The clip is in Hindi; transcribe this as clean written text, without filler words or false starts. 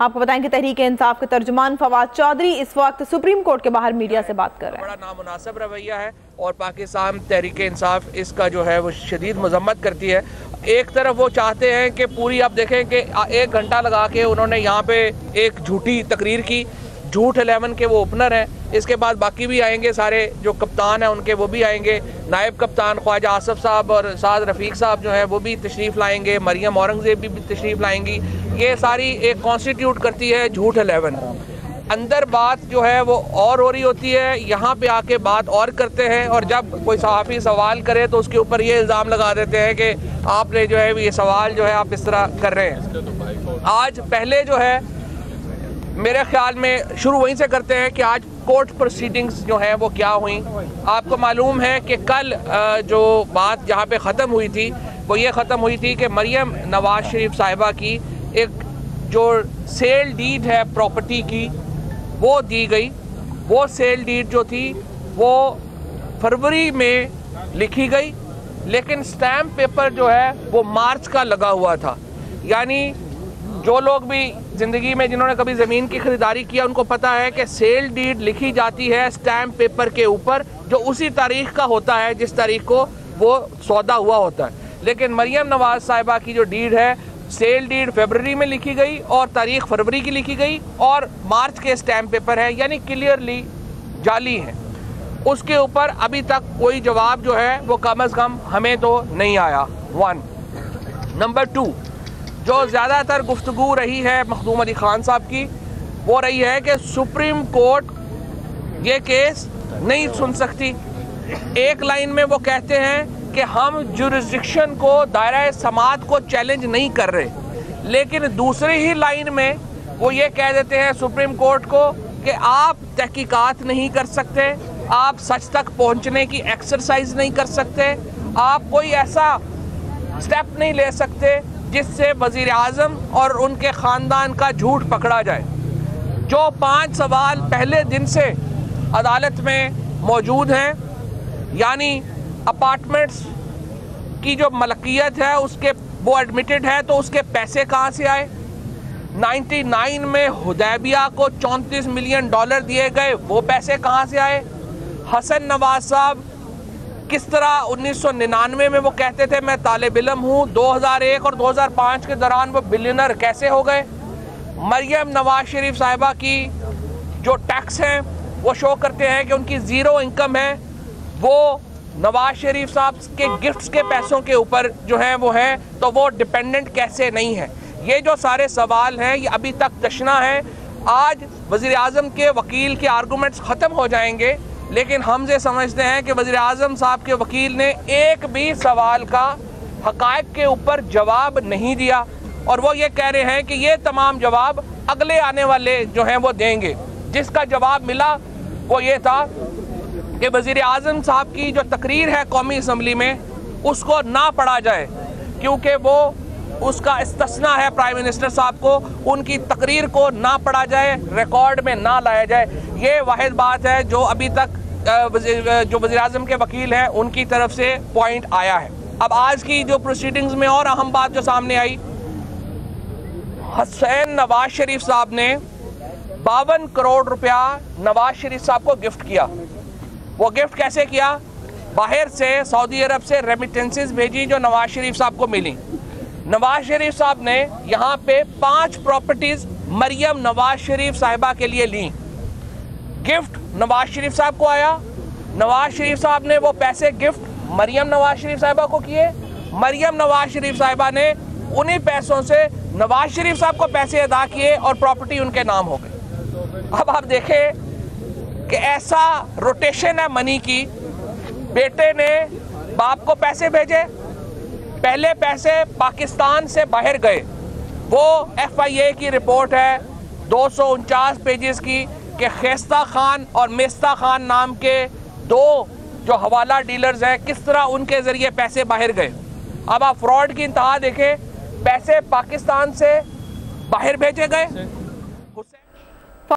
आपको बताएं कि तहरीक इंसाफ के तर्जुमान फवाद चौधरी इस वक्त सुप्रीम कोर्ट के बाहर मीडिया से बात कर रहे हैं। बड़ा नामुनासिब रवैया है और पाकिस्तान तहरीक इंसाफ इसका जो है वो शदीद मजम्मत करती है। एक तरफ वो चाहते हैं कि पूरी, आप देखें कि 1 घंटा लगा के उन्होंने यहाँ पे एक झूठी तकरीर की, झूठ 11 के वो ओपनर हैं। इसके बाद बाकी भी आएंगे, सारे जो कप्तान हैं उनके वो भी आएंगे, नायब कप्तान ख्वाजा आसिफ साहब और साज रफीक साहब जो हैं वो भी तशरीफ़ लाएंगे, मरियम औरंगज़ेब भी तशरीफ़ लाएंगी। ये सारी एक कॉन्स्टिट्यूट करती है झूठ 11। अंदर बात जो है वो और हो रही होती है, यहाँ पे आके बात और करते हैं और जब कोई सहाफ़ी सवाल करे तो उसके ऊपर ये इल्ज़ाम लगा देते हैं कि आपने जो है ये सवाल जो है आप इस तरह कर रहे हैं। आज पहले जो है मेरे ख्याल में शुरू वहीं से करते हैं कि आज कोर्ट प्रोसीडिंग्स जो हैं वो क्या हुई। आपको मालूम है कि कल जो बात जहाँ पे ख़त्म हुई थी वो ये ख़त्म हुई थी कि मरियम नवाज शरीफ साहिबा की एक जो सेल डीड है प्रॉपर्टी की वो दी गई। वो सेल डीड जो थी वो फरवरी में लिखी गई, लेकिन स्टैम्प पेपर जो है वो मार्च का लगा हुआ था। यानी जो लोग भी ज़िंदगी में जिन्होंने कभी ज़मीन की ख़रीदारी किया उनको पता है कि सेल डीड लिखी जाती है स्टैम्प पेपर के ऊपर जो उसी तारीख का होता है जिस तारीख को वो सौदा हुआ होता है। लेकिन मरियम नवाज साहिबा की जो डीड है, सेल डीड फरवरी में लिखी गई और तारीख फरवरी की लिखी गई और मार्च के स्टैम्प पेपर हैं, यानी क्लियरली जाली हैं। उसके ऊपर अभी तक कोई जवाब जो है वो कम अज़ कम हमें तो नहीं आया। 1 नंबर 2 जो ज़्यादातर गुफ्तगू रही है मखदूम अली खान साहब की वो रही है कि सुप्रीम कोर्ट ये केस नहीं सुन सकती। एक लाइन में वो कहते हैं कि हम जुरिस्डिक्शन को, दायरा समात को चैलेंज नहीं कर रहे, लेकिन दूसरी ही लाइन में वो ये कह देते हैं सुप्रीम कोर्ट को कि आप तहकीकात नहीं कर सकते, आप सच तक पहुंचने की एक्सरसाइज नहीं कर सकते, आप कोई ऐसा स्टेप नहीं ले सकते जिससे वज़ीर आज़म और उनके ख़ानदान का झूठ पकड़ा जाए। जो 5 सवाल पहले दिन से अदालत में मौजूद हैं, यानी अपार्टमेंट्स की जो मलकियत है उसके वो एडमिटेड है तो उसके पैसे कहाँ से आए। 99 में हुदैबिया को $34 मिलियन दिए गए, वो पैसे कहाँ से आए। हसन नवाज साहब किस तरह 1999 में वो कहते थे मैं तालिब इल्म हूँ, 2001 और 2005 के दौरान वो बिलियनर कैसे हो गए। मरियम नवाज शरीफ साहिबा की जो टैक्स हैं वो शो करते हैं कि उनकी ज़ीरो इनकम है, वो नवाज शरीफ साहब के गिफ्ट्स के पैसों के ऊपर जो हैं वो हैं, तो वो डिपेंडेंट कैसे नहीं है। ये जो सारे सवाल हैं ये अभी तक तशना है। आज वज़ीर आज़म के वकील के आर्गूमेंट्स ख़त्म हो जाएंगे, लेकिन हम ये समझते हैं कि वज़ीर आज़म साहब के वकील ने एक भी सवाल का हक़ायक़ के ऊपर जवाब नहीं दिया और वो ये कह रहे हैं कि ये तमाम जवाब अगले आने वाले जो हैं वो देंगे। जिसका जवाब मिला वो ये था कि वज़ीर आज़म साहब की जो तकरीर है कौमी असम्बली में उसको ना पढ़ा जाए क्योंकि वो उसका इस्तिस्ना है, प्राइम मिनिस्टर साहब को उनकी तकरीर को ना पढ़ा जाए, रिकॉर्ड में ना लाया जाए। ये वाहिद बात है जो अभी तक जो वज़ीर आज़म के वकील हैं उनकी तरफ से पॉइंट आया है। अब आज की जो प्रोसीडिंग्स में और अहम बात जो सामने आई, हसन नवाज शरीफ साहब ने 52 करोड़ रुपया नवाज शरीफ साहब को गिफ्ट किया। वो गिफ्ट कैसे किया, बाहर से सऊदी अरब से रेमिटेंसेस भेजी जो नवाज शरीफ साहब को मिली। नवाज शरीफ साहब ने यहाँ पे 5 प्रॉपर्टीज़ मरियम नवाज शरीफ साहिबा के लिए ली, गिफ्ट नवाज शरीफ साहब को आया, नवाज शरीफ साहब ने वो पैसे गिफ्ट मरियम नवाज शरीफ साहिबा को किए, मरियम नवाज शरीफ साहिबा ने उन्हीं पैसों से नवाज शरीफ साहब को पैसे अदा किए और प्रॉपर्टी उनके नाम हो गई। अब आप देखें कि ऐसा रोटेशन है मनी की, बेटे ने बाप को पैसे भेजे, पहले पैसे पाकिस्तान से बाहर गए, वो FIA की रिपोर्ट है 249 पेजेस की कि खेस्ता खान और मेस्ता खान नाम के 2 जो हवाला डीलर्स हैं किस तरह उनके ज़रिए पैसे बाहर गए। अब आप फ्रॉड की इंतहा देखें, पैसे पाकिस्तान से बाहर भेजे गए